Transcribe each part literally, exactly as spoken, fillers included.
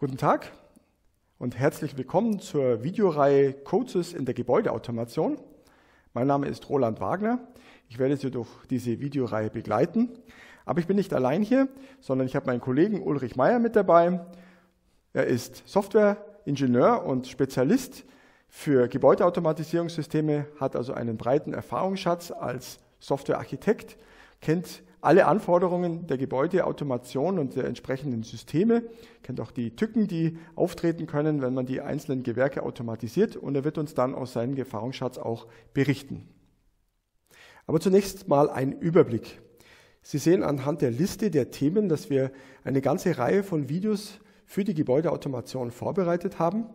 Guten Tag und herzlich willkommen zur Videoreihe Coaches in der Gebäudeautomation. Mein Name ist Roland Wagner. Ich werde Sie durch diese Videoreihe begleiten. Aber ich bin nicht allein hier, sondern ich habe meinen Kollegen Ulrich Meyer mit dabei. Er ist Softwareingenieur und Spezialist für Gebäudeautomatisierungssysteme, hat also einen breiten Erfahrungsschatz als Softwarearchitekt, kennt alle Anforderungen der Gebäudeautomation und der entsprechenden Systeme, kennt auch die Tücken, die auftreten können, wenn man die einzelnen Gewerke automatisiert, und er wird uns dann aus seinem Erfahrungsschatz auch berichten. Aber zunächst mal ein Überblick. Sie sehen anhand der Liste der Themen, dass wir eine ganze Reihe von Videos für die Gebäudeautomation vorbereitet haben.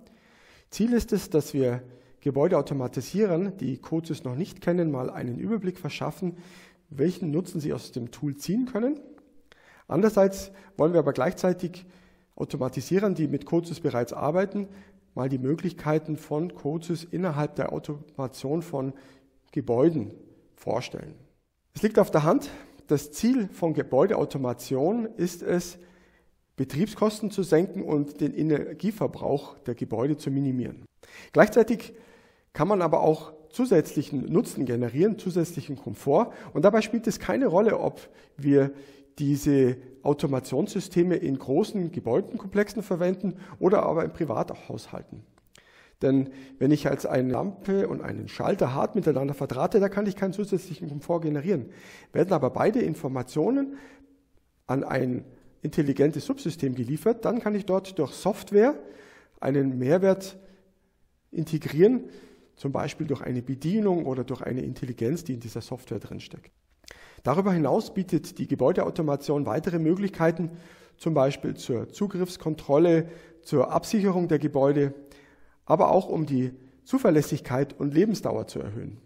Ziel ist es, dass wir Gebäudeautomatisierern, die Coaches noch nicht kennen, mal einen Überblick verschaffen, welchen Nutzen sie aus dem Tool ziehen können. Andererseits wollen wir aber gleichzeitig Automatisierern, die mit Coaches bereits arbeiten, mal die Möglichkeiten von Coaches innerhalb der Automation von Gebäuden vorstellen. Es liegt auf der Hand, das Ziel von Gebäudeautomation ist es, Betriebskosten zu senken und den Energieverbrauch der Gebäude zu minimieren. Gleichzeitig kann man aber auch zusätzlichen Nutzen generieren, zusätzlichen Komfort. Und dabei spielt es keine Rolle, ob wir diese Automationssysteme in großen Gebäudekomplexen verwenden oder aber in Privathaushalten. Denn wenn ich als eine Lampe und einen Schalter hart miteinander verdrahte, da kann ich keinen zusätzlichen Komfort generieren. Werden aber beide Informationen an ein intelligentes Subsystem geliefert, dann kann ich dort durch Software einen Mehrwert integrieren, zum Beispiel durch eine Bedienung oder durch eine Intelligenz, die in dieser Software drinsteckt. Darüber hinaus bietet die Gebäudeautomation weitere Möglichkeiten, zum Beispiel zur Zugriffskontrolle, zur Absicherung der Gebäude, aber auch um die Zuverlässigkeit und Lebensdauer zu erhöhen.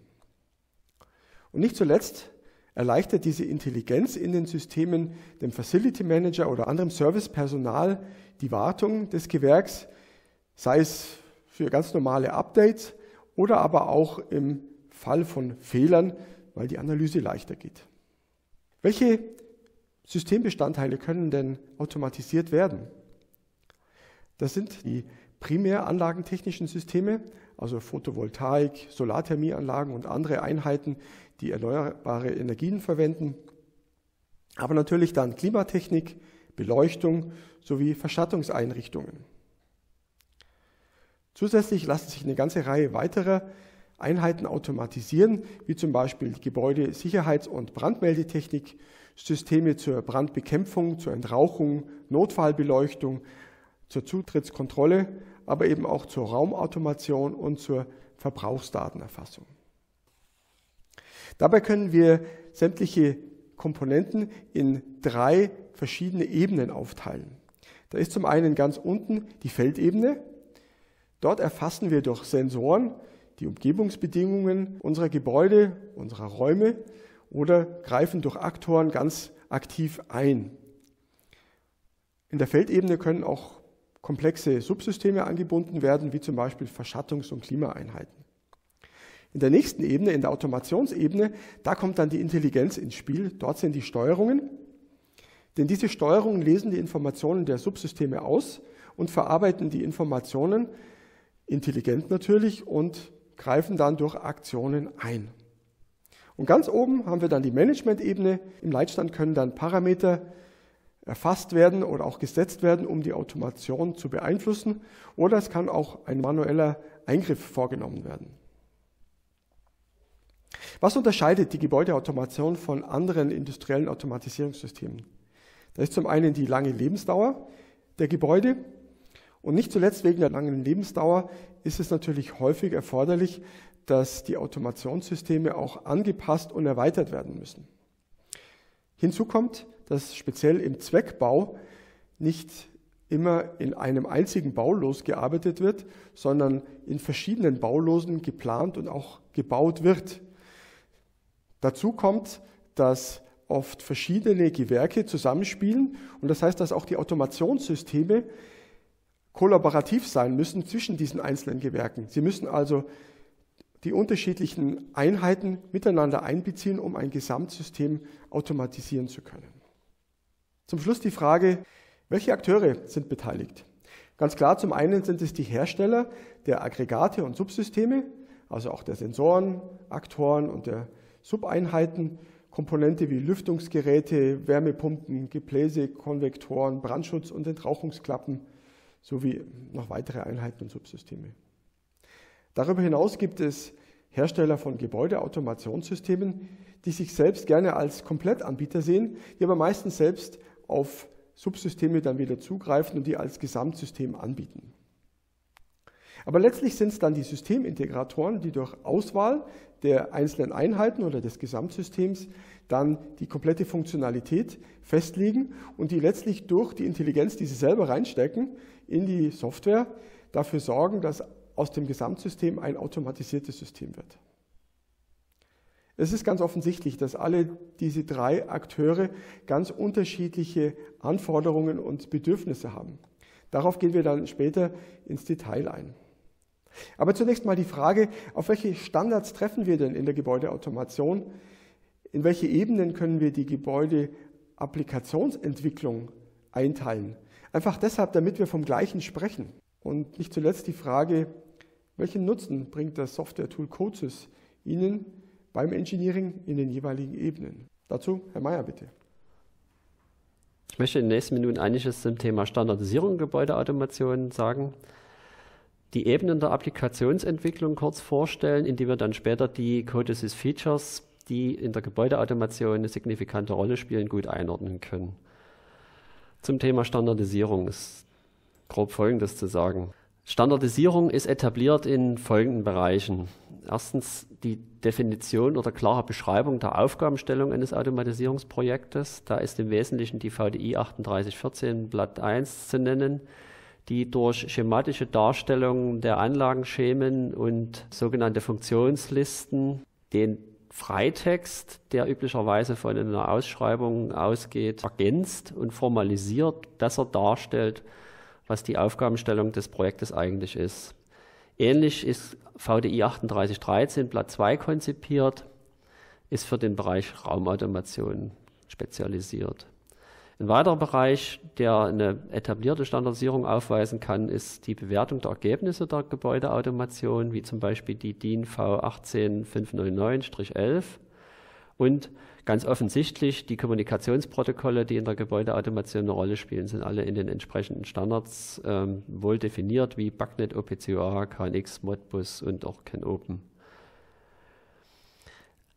Und nicht zuletzt erleichtert diese Intelligenz in den Systemen dem Facility Manager oder anderem Servicepersonal die Wartung des Gewerks, sei es für ganz normale Updates oder aber auch im Fall von Fehlern, weil die Analyse leichter geht. Welche Systembestandteile können denn automatisiert werden? Das sind die primär anlagentechnischen Systeme, also Photovoltaik, Solarthermieanlagen und andere Einheiten, die erneuerbare Energien verwenden, aber natürlich dann Klimatechnik, Beleuchtung sowie Verschattungseinrichtungen. Zusätzlich lassen sich eine ganze Reihe weiterer Einheiten automatisieren, wie zum Beispiel Gebäudesicherheits- und Brandmeldetechnik, Systeme zur Brandbekämpfung, zur Entrauchung, Notfallbeleuchtung, zur Zutrittskontrolle, aber eben auch zur Raumautomation und zur Verbrauchsdatenerfassung. Dabei können wir sämtliche Komponenten in drei verschiedene Ebenen aufteilen. Da ist zum einen ganz unten die Feldebene. Dort erfassen wir durch Sensoren die Umgebungsbedingungen unserer Gebäude, unserer Räume oder greifen durch Aktoren ganz aktiv ein. In der Feldebene können auch komplexe Subsysteme angebunden werden, wie zum Beispiel Verschattungs- und Klimaeinheiten. In der nächsten Ebene, in der Automationsebene, da kommt dann die Intelligenz ins Spiel. Dort sind die Steuerungen, denn diese Steuerungen lesen die Informationen der Subsysteme aus und verarbeiten die Informationen intelligent natürlich und greifen dann durch Aktionen ein. Und ganz oben haben wir dann die Management-Ebene. Im Leitstand können dann Parameter erfasst werden oder auch gesetzt werden, um die Automation zu beeinflussen. Oder es kann auch ein manueller Eingriff vorgenommen werden. Was unterscheidet die Gebäudeautomation von anderen industriellen Automatisierungssystemen? Da ist zum einen die lange Lebensdauer der Gebäude. Und nicht zuletzt wegen der langen Lebensdauer ist es natürlich häufig erforderlich, dass die Automationssysteme auch angepasst und erweitert werden müssen. Hinzu kommt, dass speziell im Zweckbau nicht immer in einem einzigen Baulos gearbeitet wird, sondern in verschiedenen Baulosen geplant und auch gebaut wird. Dazu kommt, dass oft verschiedene Gewerke zusammenspielen, und das heißt, dass auch die Automationssysteme kollaborativ sein müssen zwischen diesen einzelnen Gewerken. Sie müssen also die unterschiedlichen Einheiten miteinander einbeziehen, um ein Gesamtsystem automatisieren zu können. Zum Schluss die Frage, welche Akteure sind beteiligt? Ganz klar, zum einen sind es die Hersteller der Aggregate und Subsysteme, also auch der Sensoren, Aktoren und der Subeinheiten, Komponente wie Lüftungsgeräte, Wärmepumpen, Gebläse, Konvektoren, Brandschutz und Entrauchungsklappen sowie noch weitere Einheiten und Subsysteme. Darüber hinaus gibt es Hersteller von Gebäudeautomationssystemen, die sich selbst gerne als Komplettanbieter sehen, die aber meistens selbst auf Subsysteme dann wieder zugreifen und die als Gesamtsystem anbieten. Aber letztlich sind es dann die Systemintegratoren, die durch Auswahl der einzelnen Einheiten oder des Gesamtsystems dann die komplette Funktionalität festlegen und die letztlich durch die Intelligenz, die sie selber reinstecken, in die Software dafür sorgen, dass aus dem Gesamtsystem ein automatisiertes System wird. Es ist ganz offensichtlich, dass alle diese drei Akteure ganz unterschiedliche Anforderungen und Bedürfnisse haben. Darauf gehen wir dann später ins Detail ein. Aber zunächst mal die Frage, auf welche Standards treffen wir denn in der Gebäudeautomation? In welche Ebenen können wir die Gebäudeapplikationsentwicklung einteilen? Einfach deshalb, damit wir vom Gleichen sprechen. Und nicht zuletzt die Frage, welchen Nutzen bringt das Software-Tool CodeSys Ihnen beim Engineering in den jeweiligen Ebenen? Dazu Herr Meyer, bitte. Ich möchte in den nächsten Minuten einiges zum Thema Standardisierung und Gebäudeautomation sagen, die Ebenen der Applikationsentwicklung kurz vorstellen, indem wir dann später die CodeSys-Features, die in der Gebäudeautomation eine signifikante Rolle spielen, gut einordnen können. Zum Thema Standardisierung ist grob Folgendes zu sagen. Standardisierung ist etabliert in folgenden Bereichen. Erstens die Definition oder klare Beschreibung der Aufgabenstellung eines Automatisierungsprojektes. Da ist im Wesentlichen die V D I drei acht eins vier Blatt eins zu nennen, die durch schematische Darstellung der Anlagenschemen und sogenannte Funktionslisten den Freitext, der üblicherweise von einer Ausschreibung ausgeht, ergänzt und formalisiert, besser darstellt, was die Aufgabenstellung des Projektes eigentlich ist. Ähnlich ist V D I drei acht eins drei Blatt zwei konzipiert, ist für den Bereich Raumautomation spezialisiert. Ein weiterer Bereich, der eine etablierte Standardisierung aufweisen kann, ist die Bewertung der Ergebnisse der Gebäudeautomation, wie zum Beispiel die D I N V eins acht fünf neun neun elf und ganz offensichtlich, die Kommunikationsprotokolle, die in der Gebäudeautomation eine Rolle spielen, sind alle in den entsprechenden Standards ähm, wohl definiert, wie BACnet, O P C U A, K N X, Modbus und auch CANopen.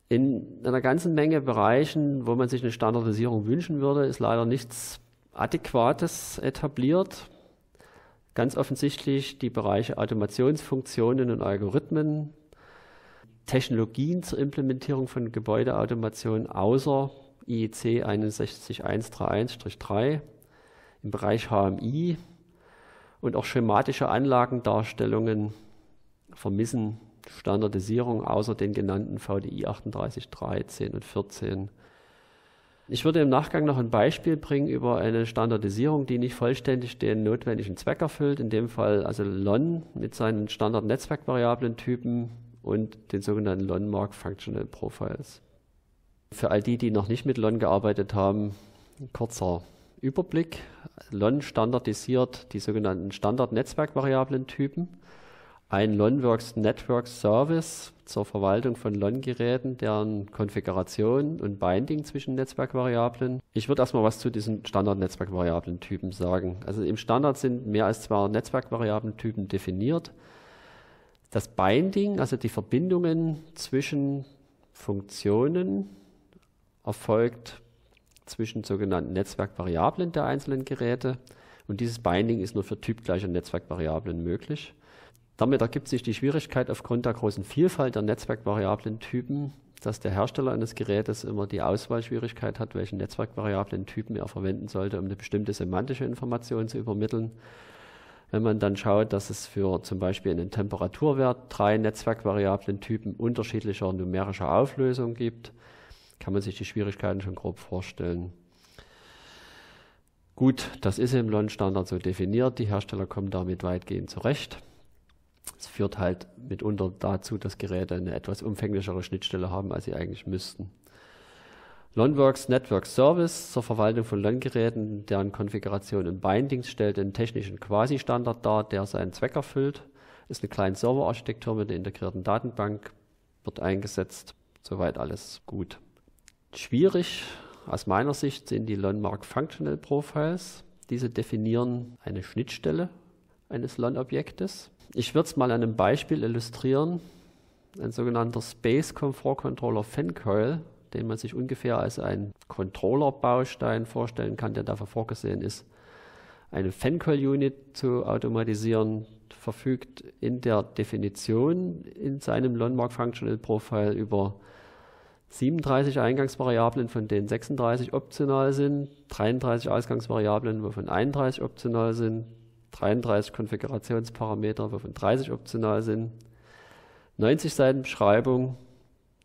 In einer ganzen Menge Bereichen, wo man sich eine Standardisierung wünschen würde, ist leider nichts Adäquates etabliert. Ganz offensichtlich die Bereiche Automationsfunktionen und Algorithmen, Technologien zur Implementierung von Gebäudeautomation außer I E C sechs eins eins drei eins drei im Bereich H M I und auch schematische Anlagendarstellungen vermissen Standardisierung außer den genannten V D I drei acht eins drei zehn und vierzehn. Ich würde im Nachgang noch ein Beispiel bringen über eine Standardisierung, die nicht vollständig den notwendigen Zweck erfüllt, in dem Fall also Lon mit seinen Standard-Netzwerkvariablen-Typen und den sogenannten LonMark Functional Profiles. Für all die, die noch nicht mit Lon gearbeitet haben, ein kurzer Überblick. Lon standardisiert die sogenannten Standard-Netzwerkvariablen-Typen, ein LonWorks Network Service zur Verwaltung von Lon-Geräten, deren Konfiguration und Binding zwischen Netzwerkvariablen. Ich würde erstmal was zu diesen Standard-Netzwerkvariablen-Typen sagen. Also im Standard sind mehr als zwei Netzwerkvariablen-Typen definiert. Das Binding, also die Verbindungen zwischen Funktionen, erfolgt zwischen sogenannten Netzwerkvariablen der einzelnen Geräte. Und dieses Binding ist nur für typgleiche Netzwerkvariablen möglich. Damit ergibt sich die Schwierigkeit aufgrund der großen Vielfalt der Netzwerkvariablentypen, dass der Hersteller eines Gerätes immer die Auswahlschwierigkeit hat, welchen Netzwerkvariablentypen er verwenden sollte, um eine bestimmte semantische Information zu übermitteln. Wenn man dann schaut, dass es für zum Beispiel einen Temperaturwert drei Netzwerkvariablentypen unterschiedlicher numerischer Auflösung gibt, kann man sich die Schwierigkeiten schon grob vorstellen. Gut, das ist im Lon-Standard so definiert, die Hersteller kommen damit weitgehend zurecht. Es führt halt mitunter dazu, dass Geräte eine etwas umfänglichere Schnittstelle haben, als sie eigentlich müssten. LonWorks Network Service zur Verwaltung von LON-Geräten, deren Konfiguration und Bindings stellt einen technischen Quasi-Standard dar, der seinen Zweck erfüllt. Ist eine kleine Serverarchitektur mit einer integrierten Datenbank, wird eingesetzt. Soweit alles gut. Schwierig aus meiner Sicht sind die LonMark Functional Profiles. Diese definieren eine Schnittstelle eines LON-Objektes. Ich würde es mal an einem Beispiel illustrieren. Ein sogenannter Space Comfort Controller Fan Coil, den man sich ungefähr als einen Controller-Baustein vorstellen kann, der dafür vorgesehen ist, eine Fan-Coil-Unit zu automatisieren, verfügt in der Definition in seinem LonMark Functional Profile über siebenunddreißig Eingangsvariablen, von denen sechsunddreißig optional sind, dreiunddreißig Ausgangsvariablen, wovon einunddreißig optional sind, dreiunddreißig Konfigurationsparameter, wovon dreißig optional sind, neunzig Seiten Beschreibung,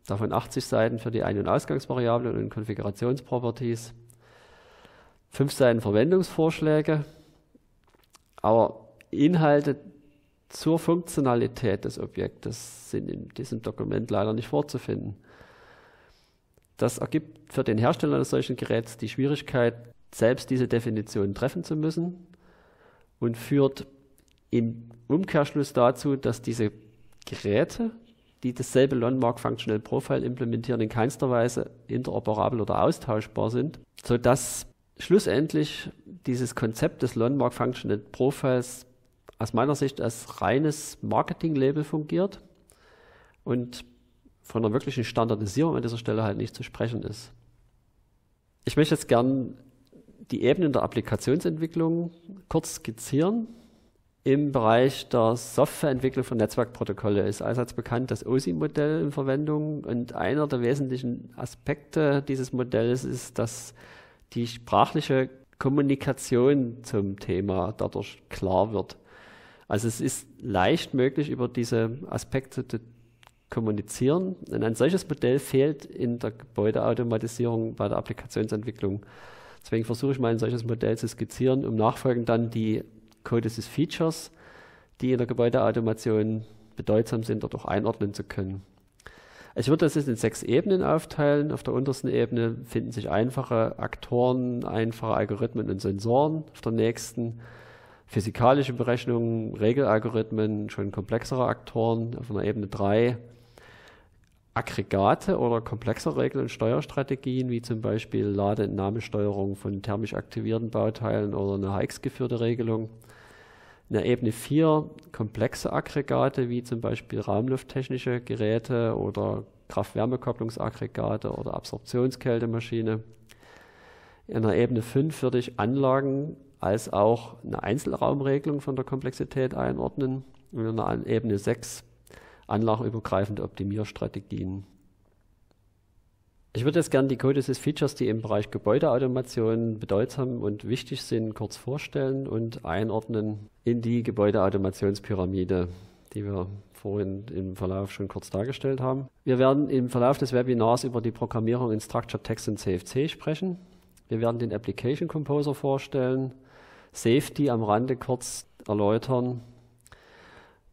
davon achtzig Seiten für die Ein- und Ausgangsvariablen und Konfigurationsproperties, fünf Seiten Verwendungsvorschläge, aber Inhalte zur Funktionalität des Objektes sind in diesem Dokument leider nicht vorzufinden. Das ergibt für den Hersteller eines solchen Geräts die Schwierigkeit, selbst diese Definition treffen zu müssen und führt im Umkehrschluss dazu, dass diese Geräte, die dasselbe LonMark Functional Profile implementieren, in keinster Weise interoperabel oder austauschbar sind, sodass schlussendlich dieses Konzept des LonMark Functional Profiles aus meiner Sicht als reines Marketing-Label fungiert und von einer wirklichen Standardisierung an dieser Stelle halt nicht zu sprechen ist. Ich möchte jetzt gern die Ebenen der Applikationsentwicklung kurz skizzieren. Im Bereich der Softwareentwicklung von Netzwerkprotokolle ist allseits bekannt das O S I-Modell in Verwendung, und einer der wesentlichen Aspekte dieses Modells ist, dass die sprachliche Kommunikation zum Thema dadurch klar wird. Also es ist leicht möglich, über diese Aspekte zu kommunizieren, und ein solches Modell fehlt in der Gebäudeautomatisierung bei der Applikationsentwicklung. Deswegen versuche ich mal ein solches Modell zu skizzieren, um nachfolgend dann die Codices Features, die in der Gebäudeautomation bedeutsam sind, dadurch einordnen zu können. Ich würde das jetzt in sechs Ebenen aufteilen. Auf der untersten Ebene finden sich einfache Aktoren, einfache Algorithmen und Sensoren. Auf der nächsten physikalische Berechnungen, Regelalgorithmen, schon komplexere Aktoren. Auf einer Ebene drei Aggregate oder komplexere Regel- und Steuerstrategien, wie zum Beispiel Ladeentnahmesteuerung von thermisch aktivierten Bauteilen oder eine H X-geführte Regelung. In der Ebene vier komplexe Aggregate, wie zum Beispiel raumlufttechnische Geräte oder Kraft-Wärme-Kopplungsaggregate oder Absorptionskältemaschine. In der Ebene fünf würde ich Anlagen als auch eine Einzelraumregelung von der Komplexität einordnen. Und in der Ebene sechs anlagenübergreifende Optimierstrategien. Ich würde jetzt gerne die Codices Features, die im Bereich Gebäudeautomation bedeutsam und wichtig sind, kurz vorstellen und einordnen in die Gebäudeautomationspyramide, die wir vorhin im Verlauf schon kurz dargestellt haben. Wir werden im Verlauf des Webinars über die Programmierung in Structured Text und C F C sprechen. Wir werden den Application Composer vorstellen, Safety am Rande kurz erläutern,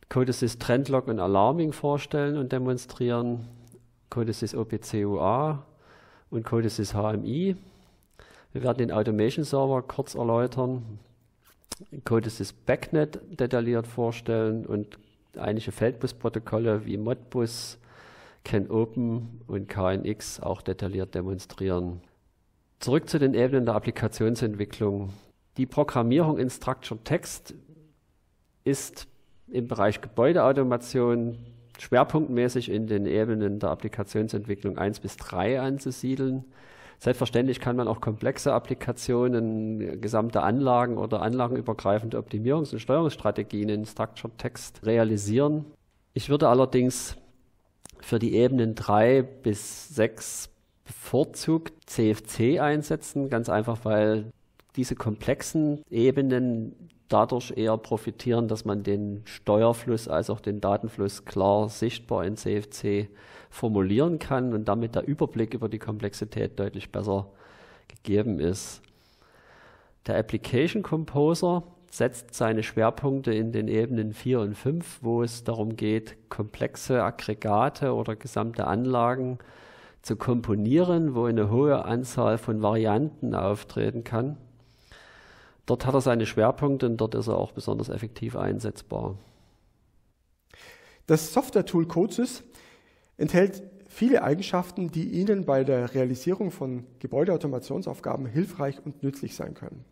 Codices Trendlog und Alarming vorstellen und demonstrieren, Codices O P C U A und Codices H M I. Wir werden den Automation Server kurz erläutern, Codices BACnet detailliert vorstellen und einige Feldbusprotokolle wie Modbus, CANopen und K N X auch detailliert demonstrieren. Zurück zu den Ebenen der Applikationsentwicklung. Die Programmierung in Structured Text ist im Bereich Gebäudeautomation schwerpunktmäßig in den Ebenen der Applikationsentwicklung eins bis drei anzusiedeln. Selbstverständlich kann man auch komplexe Applikationen, gesamte Anlagen oder anlagenübergreifende Optimierungs- und Steuerungsstrategien in Structured Text realisieren. Ich würde allerdings für die Ebenen drei bis sechs bevorzugt C F C einsetzen, ganz einfach, weil diese komplexen Ebenen dadurch eher profitieren, dass man den Steuerfluss als auch den Datenfluss klar sichtbar in C F C formulieren kann und damit der Überblick über die Komplexität deutlich besser gegeben ist. Der Application Composer setzt seine Schwerpunkte in den Ebenen vier und fünf, wo es darum geht, komplexe Aggregate oder gesamte Anlagen zu komponieren, wo eine hohe Anzahl von Varianten auftreten kann. Dort hat er seine Schwerpunkte und dort ist er auch besonders effektiv einsetzbar. Das Software-Tool CodeSys enthält viele Eigenschaften, die Ihnen bei der Realisierung von Gebäudeautomationsaufgaben hilfreich und nützlich sein können.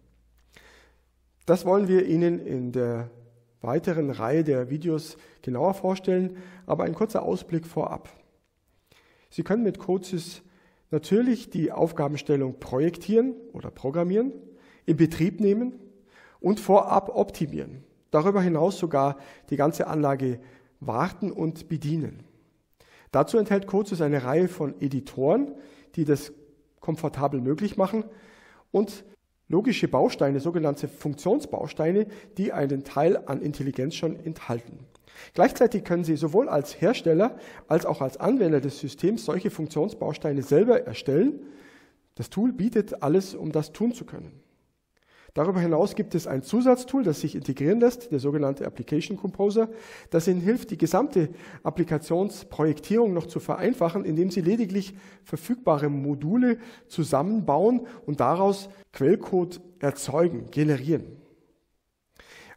Das wollen wir Ihnen in der weiteren Reihe der Videos genauer vorstellen, aber ein kurzer Ausblick vorab. Sie können mit CodeSys natürlich die Aufgabenstellung projektieren oder programmieren, in Betrieb nehmen und vorab optimieren. Darüber hinaus sogar die ganze Anlage warten und bedienen. Dazu enthält CodeSys eine Reihe von Editoren, die das komfortabel möglich machen und logische Bausteine, sogenannte Funktionsbausteine, die einen Teil an Intelligenz schon enthalten. Gleichzeitig können Sie sowohl als Hersteller als auch als Anwender des Systems solche Funktionsbausteine selber erstellen. Das Tool bietet alles, um das tun zu können. Darüber hinaus gibt es ein Zusatztool, das sich integrieren lässt, der sogenannte Application Composer, das Ihnen hilft, die gesamte Applikationsprojektierung noch zu vereinfachen, indem Sie lediglich verfügbare Module zusammenbauen und daraus Quellcode erzeugen, generieren.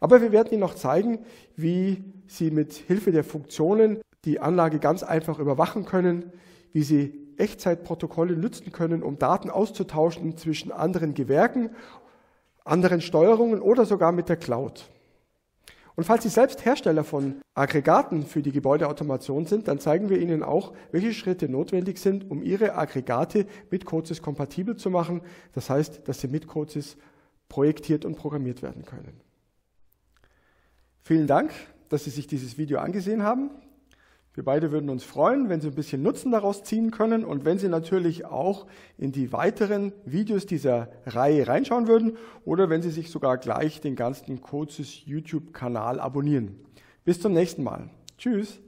Aber wir werden Ihnen noch zeigen, wie Sie mit Hilfe der Funktionen die Anlage ganz einfach überwachen können, wie Sie Echtzeitprotokolle nutzen können, um Daten auszutauschen zwischen anderen Gewerken, anderen Steuerungen oder sogar mit der Cloud. Und falls Sie selbst Hersteller von Aggregaten für die Gebäudeautomation sind, dann zeigen wir Ihnen auch, welche Schritte notwendig sind, um Ihre Aggregate mit CodeSys kompatibel zu machen. Das heißt, dass Sie mit CodeSys projektiert und programmiert werden können. Vielen Dank, dass Sie sich dieses Video angesehen haben. Wir beide würden uns freuen, wenn Sie ein bisschen Nutzen daraus ziehen können und wenn Sie natürlich auch in die weiteren Videos dieser Reihe reinschauen würden oder wenn Sie sich sogar gleich den ganzen CodeSys YouTube-Kanal abonnieren. Bis zum nächsten Mal. Tschüss.